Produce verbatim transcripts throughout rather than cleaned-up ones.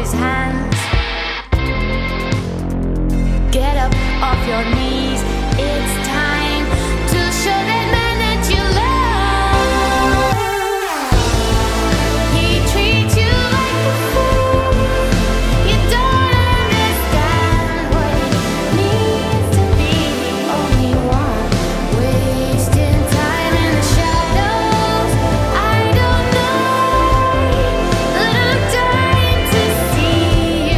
his hands. Get up off your knees, it's time to show that man that you love. He treats you like a fool, you don't understand what it means to be the only one, wasting time in the shadows. I don't know that I'm dying to see you.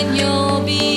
and you'll be